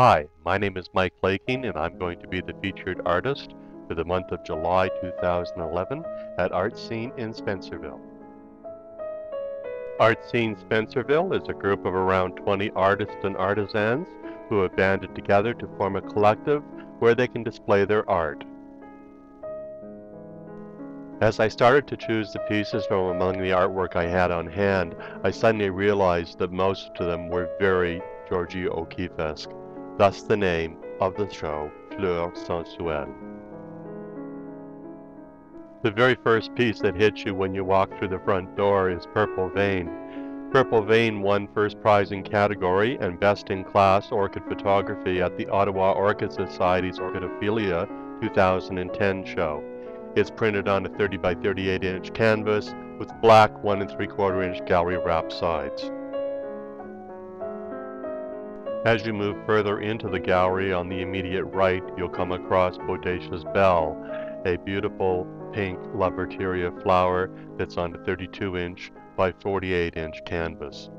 Hi, my name is Mike Laking, and I'm going to be the featured artist for the month of July 2011 at ArtScene in Spencerville. ArtScene Spencerville is a group of around 20 artists and artisans who have banded together to form a collective where they can display their art. As I started to choose the pieces from among the artwork I had on hand, I suddenly realized that most of them were very Georgie O'Keeffe-esque. Thus the name of the show, Fleurs Sensuelles. The very first piece that hits you when you walk through the front door is Purple Vein. Purple Vein won first prize in category and best in class orchid photography at the Ottawa Orchid Society's Orchidophilia 2010 show. It's printed on a 30 by 38 inch canvas with black 1 3/4 inch gallery wrap sides. As you move further into the gallery on the immediate right, you'll come across Bodacious Belle, a beautiful pink laverta flower that's on a 32 inch by 48 inch canvas.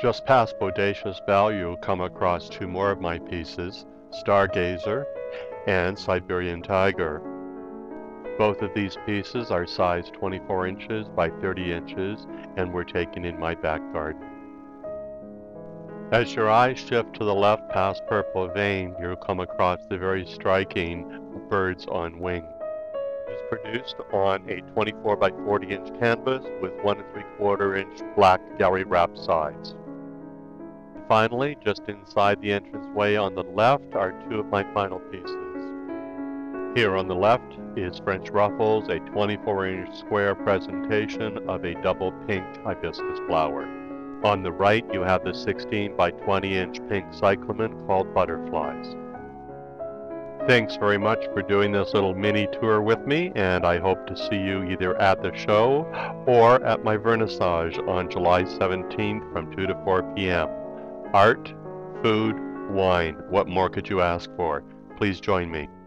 Just past Bodacious Belle, you'll come across two more of my pieces, Stargazer and Siberian Tiger. Both of these pieces are size 24 inches by 30 inches and were taken in my back garden. As your eyes shift to the left past Purple Vein, you'll come across the very striking Birds on Wing. It was produced on a 24 by 40 inch canvas with 1 3/4 inch black gallery wrap sides. Finally, just inside the entranceway on the left are two of my final pieces. Here on the left is French Ruffles, a 24 inch square presentation of a double pink hibiscus flower. On the right, you have the 16 by 20 inch pink cyclamen called Butterflies. Thanks very much for doing this little mini tour with me, and I hope to see you either at the show or at my Vernissage on July 17th from 2 to 4 p.m. Art, food, wine. What more could you ask for? Please join me.